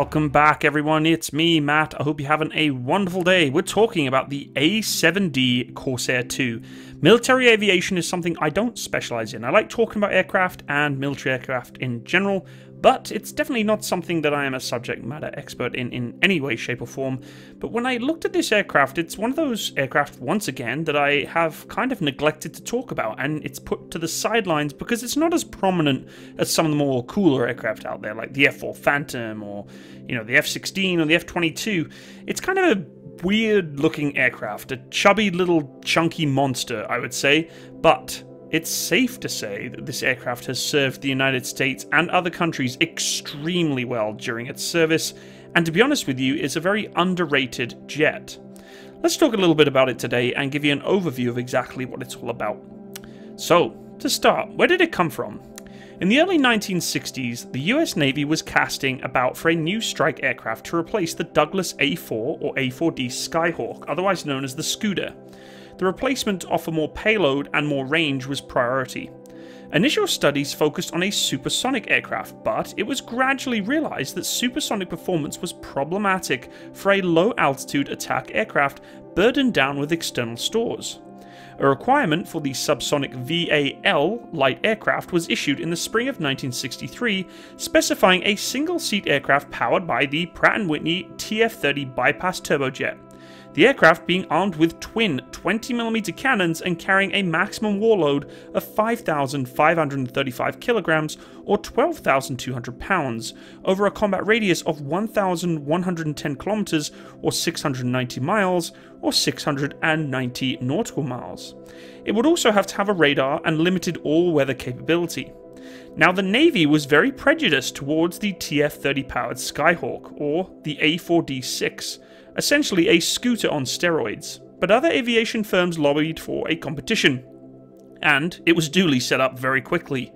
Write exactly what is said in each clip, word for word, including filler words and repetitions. Welcome back, everyone. It's me, Matt. I hope you're having a wonderful day. We're talking about the A seven D Corsair two. Military aviation is something I don't specialize in. I like talking about aircraft and military aircraft in general, but it's definitely not something that I am a subject matter expert in in any way, shape, or form. But when I looked at this aircraft, it's one of those aircraft, once again, that I have kind of neglected to talk about, and it's put to the sidelines because it's not as prominent as some of the more cooler aircraft out there, like the F four Phantom or, you know, the F sixteen or the F twenty-two. It's kind of a weird-looking aircraft, a chubby little chunky monster, I would say, but it's safe to say that this aircraft has served the United States and other countries extremely well during its service, and to be honest with you, is a very underrated jet. Let's talk a little bit about it today and give you an overview of exactly what it's all about. So, to start, where did it come from? In the early nineteen sixties, the U S Navy was casting about for a new strike aircraft to replace the Douglas A four or A four D Skyhawk, otherwise known as the Scooter. The replacement to offer more payload and more range was priority. Initial studies focused on a supersonic aircraft, but it was gradually realized that supersonic performance was problematic for a low-altitude attack aircraft burdened down with external stores. A requirement for the subsonic V A L light aircraft was issued in the spring of nineteen sixty-three, specifying a single-seat aircraft powered by the Pratt and Whitney T F thirty bypass turbojet. The aircraft being armed with twin twenty millimeter cannons and carrying a maximum warload of five thousand five hundred thirty-five kilograms or twelve thousand two hundred pounds over a combat radius of one thousand one hundred ten kilometers or six hundred ninety miles or six hundred ninety nautical miles. It would also have to have a radar and limited all-weather capability. Now, the Navy was very prejudiced towards the T F thirty powered Skyhawk, or the A four D six. Essentially a Scooter on steroids, but other aviation firms lobbied for a competition, and it was duly set up very quickly.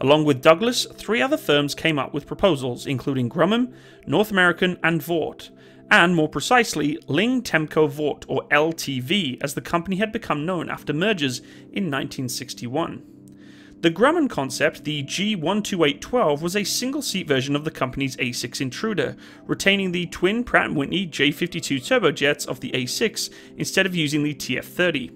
Along with Douglas, three other firms came up with proposals, including Grumman, North American, and Vought, and more precisely, Ling-Temco-Vought, or L T V, as the company had become known after mergers in nineteen sixty-one. The Grumman concept, the G one two eight one two, was a single-seat version of the company's A six Intruder, retaining the twin Pratt and Whitney J fifty-two turbojets of the A six instead of using the T F thirty.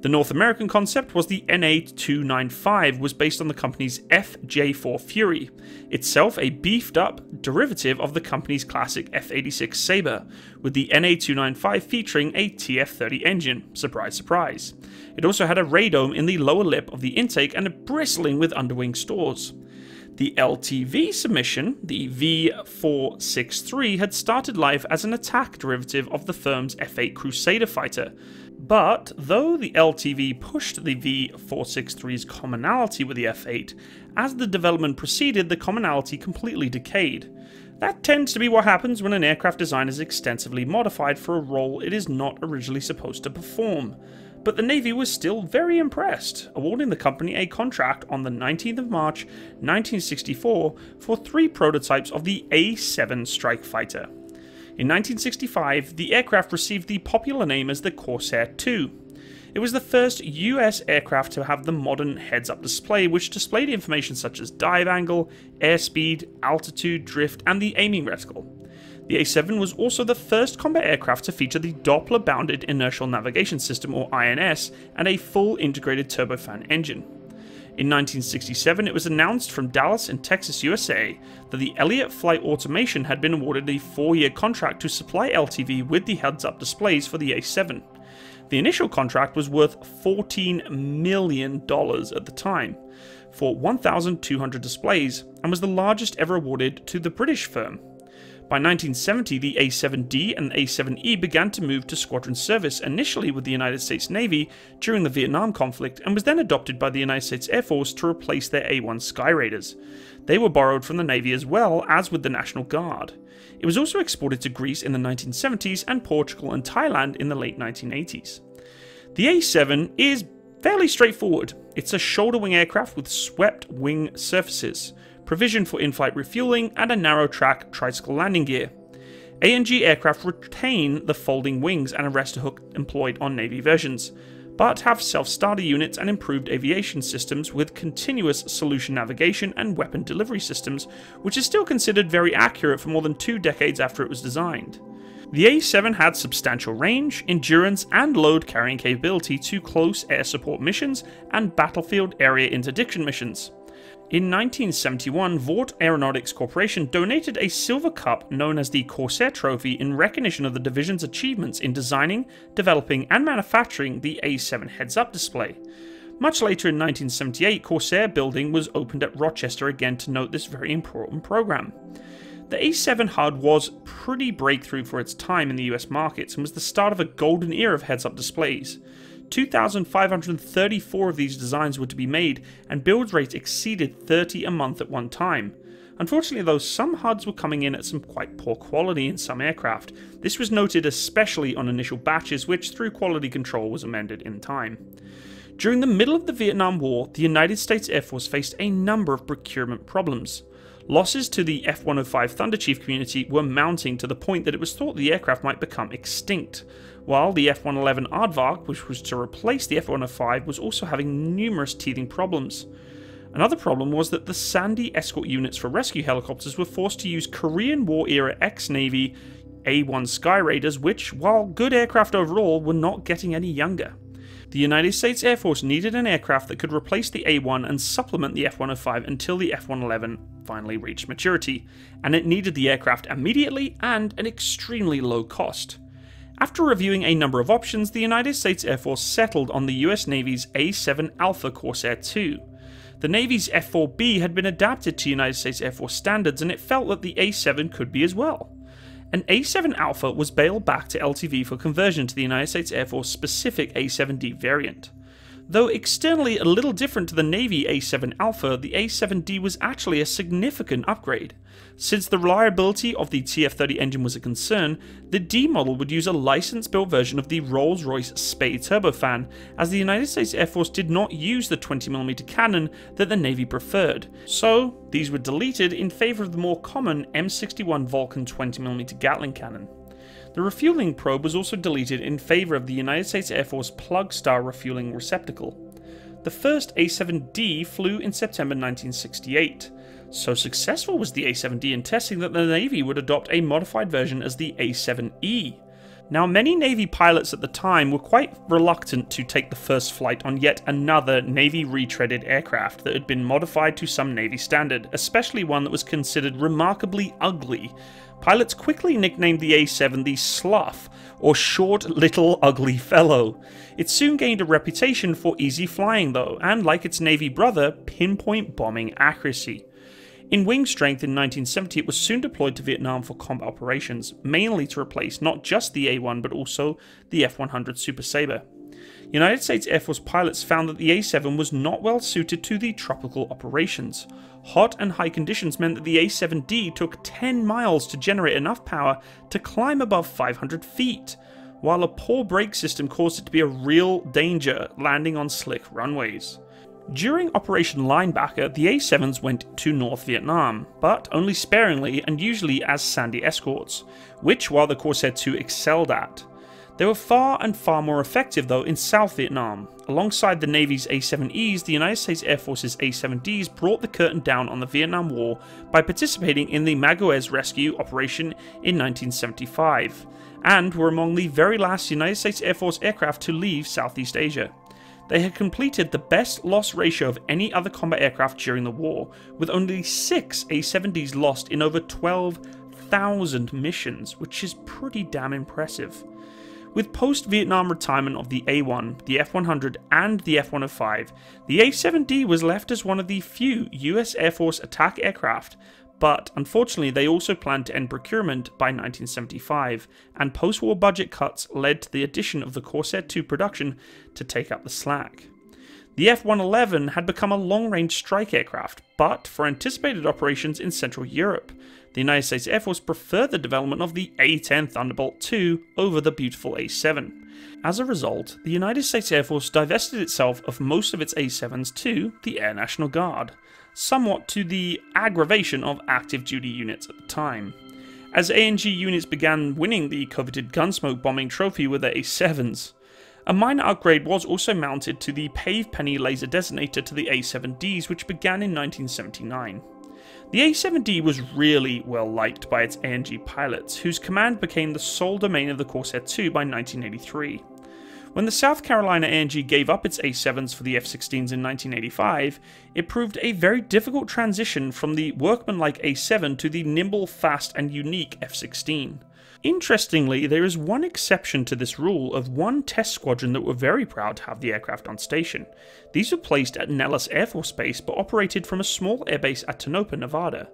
The North American concept was the N A two ninety-five, was based on the company's F J four Fury, itself a beefed-up derivative of the company's classic F eighty-six Sabre, with the N A two ninety-five featuring a T F thirty engine. Surprise, surprise. It also had a radome in the lower lip of the intake and bristling with underwing stores. The L T V submission, the V four sixty-three, had started life as an attack derivative of the firm's F eight Crusader fighter. But though the L T V pushed the V four sixty-three's commonality with the F eight, as the development proceeded, the commonality completely decayed. That tends to be what happens when an aircraft design is extensively modified for a role it is not originally supposed to perform. But the Navy was still very impressed, awarding the company a contract on the nineteenth of March nineteen sixty-four for three prototypes of the A seven strike fighter. In nineteen sixty-five, the aircraft received the popular name as the Corsair two. It was the first U S aircraft to have the modern heads-up display, which displayed information such as dive angle, airspeed, altitude, drift, and the aiming reticle. The A seven was also the first combat aircraft to feature the Doppler-bounded inertial navigation system, or I N S, and a full integrated turbofan engine. In nineteen sixty-seven, it was announced from Dallas in Texas, U S A, that the Elliott Flight Automation had been awarded a four-year contract to supply L T V with the heads-up displays for the A seven. The initial contract was worth fourteen million dollars at the time, for one thousand two hundred displays, and was the largest ever awarded to the British firm. By nineteen seventy, the A seven D and the A seven E began to move to squadron service, initially with the United States Navy during the Vietnam conflict, and was then adopted by the United States Air Force to replace their A one Skyraiders. They were borrowed from the Navy as well as with the National Guard. It was also exported to Greece in the nineteen seventies and Portugal and Thailand in the late nineteen eighties. The A seven is fairly straightforward. It's a shoulder-wing aircraft with swept-wing surfaces, provision for in-flight refueling, and a narrow-track tricycle landing gear. A N G aircraft retain the folding wings and arrestor hook employed on Navy versions, but have self-starter units and improved aviation systems with continuous solution navigation and weapon delivery systems, which is still considered very accurate for more than two decades after it was designed. The A seven had substantial range, endurance, and load-carrying capability to close air support missions and battlefield area interdiction missions. In nineteen seventy-one, Vought Aeronautics Corporation donated a silver cup known as the Corsair Trophy in recognition of the division's achievements in designing, developing, and manufacturing the A seven heads-up display. Much later in nineteen seventy-eight, Corsair building was opened at Rochester again to note this very important program. The A seven H U D was pretty breakthrough for its time in the U S markets and was the start of a golden era of heads-up displays. two thousand five hundred thirty-four of these designs were to be made, and build rates exceeded thirty a month at one time. Unfortunately though, some H U Ds were coming in at some quite poor quality in some aircraft. This was noted especially on initial batches, which through quality control was amended in time. During the middle of the Vietnam War, the United States Air Force faced a number of procurement problems. Losses to the F one oh five Thunderchief community were mounting to the point that it was thought the aircraft might become extinct, while the F one eleven Aardvark, which was to replace the F one oh five, was also having numerous teething problems. Another problem was that the Sandy escort units for rescue helicopters were forced to use Korean War-era ex-Navy A one Skyraiders, which, while good aircraft overall, were not getting any younger. The United States Air Force needed an aircraft that could replace the A one and supplement the F one oh five until the F one eleven finally reached maturity, and it needed the aircraft immediately and an extremely low cost. After reviewing a number of options, the United States Air Force settled on the U S Navy's A seven Alpha Corsair two. The Navy's F four B had been adapted to United States Air Force standards, and it felt that the A seven could be as well. An A seven Alpha was bailed back to L T V for conversion to the United States Air Force specific A seven D variant. Though externally a little different to the Navy A seven Alpha, the A seven D was actually a significant upgrade. Since the reliability of the T F thirty engine was a concern, the D model would use a license-built version of the Rolls-Royce Spey turbofan, as the United States Air Force did not use the twenty millimeter cannon that the Navy preferred. So these were deleted in favour of the more common M sixty-one Vulcan twenty millimeter Gatling cannon. The refueling probe was also deleted in favour of the United States Air Force Plug Star refueling receptacle. The first A seven D flew in September nineteen sixty-eight. So successful was the A seven D in testing that the Navy would adopt a modified version as the A seven E. Now, many Navy pilots at the time were quite reluctant to take the first flight on yet another Navy retreaded aircraft that had been modified to some Navy standard, especially one that was considered remarkably ugly. Pilots quickly nicknamed the A seven the Slough, or Short Little Ugly Fellow. It soon gained a reputation for easy flying though, and like its Navy brother, pinpoint bombing accuracy. In wing strength in nineteen seventy, it was soon deployed to Vietnam for combat operations, mainly to replace not just the A one but also the F one hundred Super Sabre. United States Air Force pilots found that the A seven was not well suited to the tropical operations. Hot and high conditions meant that the A seven D took ten miles to generate enough power to climb above five hundred feet, while a poor brake system caused it to be a real danger landing on slick runways. During Operation Linebacker, the A sevens went to North Vietnam, but only sparingly and usually as Sandy escorts, which while the Corsair two excelled at. They were far and far more effective though in South Vietnam. Alongside the Navy's A seven Es, the United States Air Force's A seven Ds brought the curtain down on the Vietnam War by participating in the Magoes rescue operation in nineteen seventy-five, and were among the very last United States Air Force aircraft to leave Southeast Asia. They had completed the best loss ratio of any other combat aircraft during the war, with only six A seven Ds lost in over twelve thousand missions, which is pretty damn impressive. With post-Vietnam retirement of the A one, the F one hundred, and the F one oh five, the A seven D was left as one of the few U S Air Force attack aircraft, but unfortunately they also planned to end procurement by nineteen seventy-five, and post-war budget cuts led to the addition of the Corsair two production to take up the slack. The F one eleven had become a long-range strike aircraft, but for anticipated operations in Central Europe, the United States Air Force preferred the development of the A ten Thunderbolt two over the beautiful A seven. As a result, the United States Air Force divested itself of most of its A sevens to the Air National Guard, somewhat to the aggravation of active duty units at the time. As A N G units began winning the coveted Gunsmoke bombing trophy with their A sevens, A minor upgrade was also mounted to the Pave Penny laser designator to the A seven Ds, which began in nineteen seventy-nine. The A seven D was really well liked by its A N G pilots, whose command became the sole domain of the Corsair two by nineteen eighty-three. When the South Carolina A N G gave up its A sevens for the F sixteens in nineteen eighty-five, it proved a very difficult transition from the workmanlike A seven to the nimble, fast, and unique F sixteen. Interestingly, there is one exception to this rule of one test squadron that were very proud to have the aircraft on station. These were placed at Nellis Air Force Base but operated from a small airbase at Tonopah, Nevada.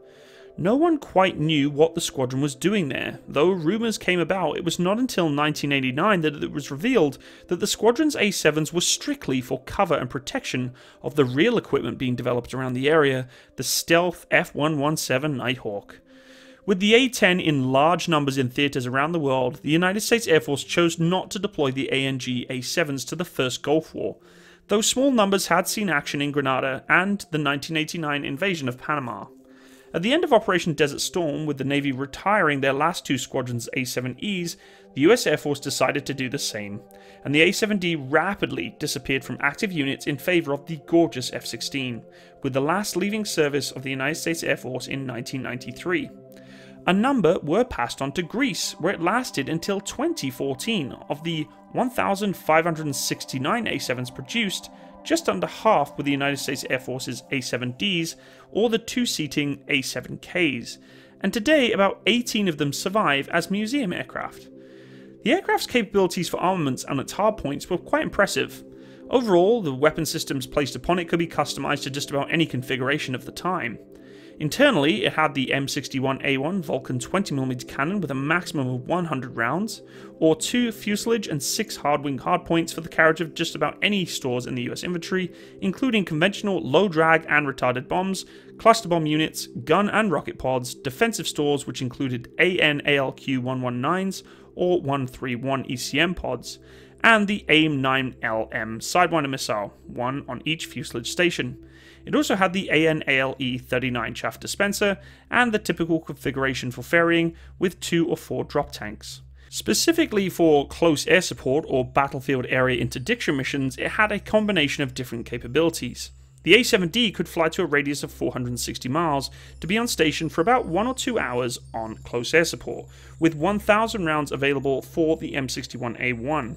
No one quite knew what the squadron was doing there, though rumours came about. It was not until nineteen eighty-nine that it was revealed that the squadron's A sevens were strictly for cover and protection of the real equipment being developed around the area, the stealth F one seventeen Nighthawk. With the A ten in large numbers in theatres around the world, the United States Air Force chose not to deploy the A N G A sevens to the First Gulf War, though small numbers had seen action in Grenada and the nineteen eighty-nine invasion of Panama. At the end of Operation Desert Storm, with the Navy retiring their last two squadrons A seven Es, the U S Air Force decided to do the same, and the A seven D rapidly disappeared from active units in favour of the gorgeous F sixteen, with the last leaving service of the United States Air Force in nineteen ninety-three. A number were passed on to Greece, where it lasted until twenty fourteen. Of the one thousand five hundred sixty-nine A sevens produced, just under half were the United States Air Force's A seven Ds or the two-seating A seven Ks, and today about eighteen of them survive as museum aircraft. The aircraft's capabilities for armaments and its hardpoints were quite impressive. Overall, the weapon systems placed upon it could be customized to just about any configuration of the time. Internally, it had the M sixty-one A one Vulcan twenty millimeter cannon with a maximum of one hundred rounds, or two fuselage and six hard-wing hardpoints for the carriage of just about any stores in the U S inventory, including conventional low-drag and retarded bombs, cluster bomb units, gun and rocket pods, defensive stores which included A N A L Q one nineteens or one thirty-one E C M pods, and the AIM nine L M Sidewinder missile, one on each fuselage station. It also had the A N A L E thirty-nine chaff dispenser, and the typical configuration for ferrying with two or four drop tanks. Specifically for close air support or battlefield area interdiction missions, it had a combination of different capabilities. The A seven D could fly to a radius of four hundred sixty miles to be on station for about one or two hours on close air support, with one thousand rounds available for the M sixty-one A one.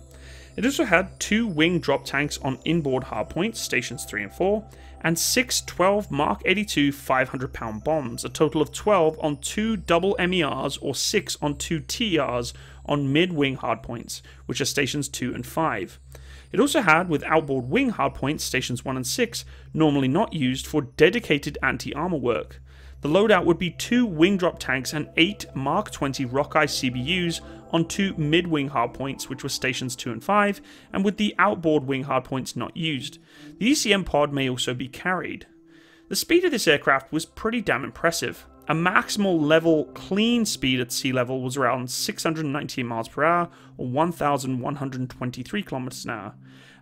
It also had two wing drop tanks on inboard hardpoints, stations three and four, and six twelve Mark eighty-two five hundred pound bombs, a total of twelve on two double M E Rs or six on two T Rs on mid-wing hardpoints, which are stations two and five. It also had, with outboard wing hardpoints, stations one and six, normally not used for dedicated anti-armor work. The loadout would be two wing drop tanks and eight Mark twenty Rockeye C B Us on two mid-wing hardpoints, which were stations two and five, and with the outboard wing hardpoints not used. The E C M pod may also be carried. The speed of this aircraft was pretty damn impressive. A maximal level clean speed at sea level was around six hundred nineteen miles per hour, or one thousand one hundred twenty-three kilometers an hour.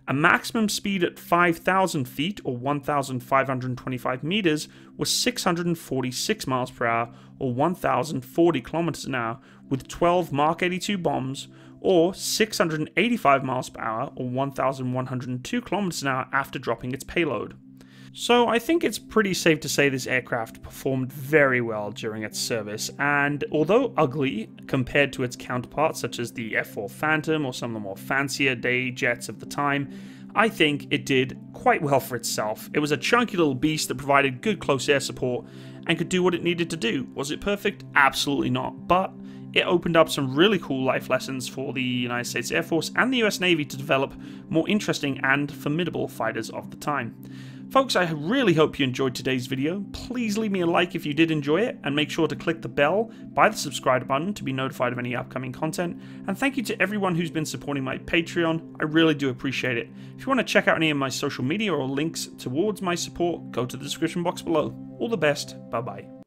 A maximum speed at five thousand feet, or one thousand five hundred twenty-five meters, was six hundred forty-six miles per hour, or one thousand forty kilometers an hour, with twelve Mark eighty-two bombs, or six hundred eighty-five miles per hour, or one thousand one hundred two kilometers an hour after dropping its payload. So I think it's pretty safe to say this aircraft performed very well during its service, and although ugly compared to its counterparts such as the F four Phantom or some of the more fancier day jets of the time, I think it did quite well for itself. It was a chunky little beast that provided good close air support and could do what it needed to do. Was it perfect? Absolutely not, but it opened up some really cool life lessons for the United States Air Force and the U S Navy to develop more interesting and formidable fighters of the time. Folks, I really hope you enjoyed today's video. Please leave me a like if you did enjoy it, and make sure to click the bell by the subscribe button to be notified of any upcoming content. And thank you to everyone who's been supporting my Patreon. I really do appreciate it. If you want to check out any of my social media or links towards my support, go to the description box below. All the best. Bye-bye.